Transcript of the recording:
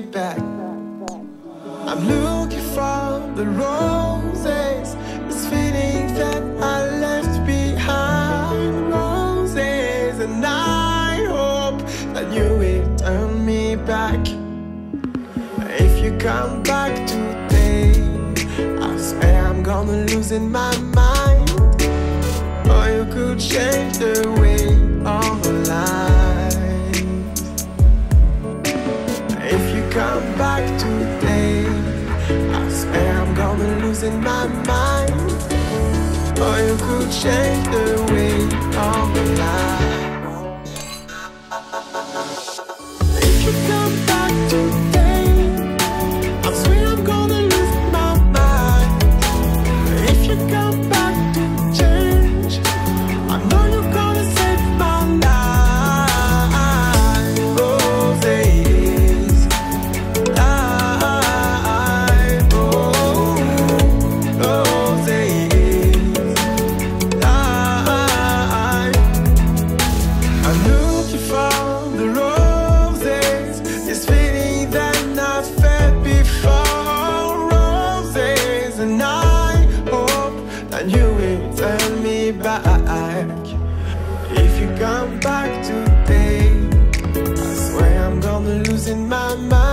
me back. I'm looking for the roses, this feeling that I left behind. Roses, and I hope that you will turn me back. If you come back today, I swear I'm gonna lose in my mind. Or you could change the way of our life. If you come back today, I swear I'm gonna lose in my mind. Or you could change the way of our life. If you come back today, I swear I'm gonna lose my mind. If you come back, in my mind.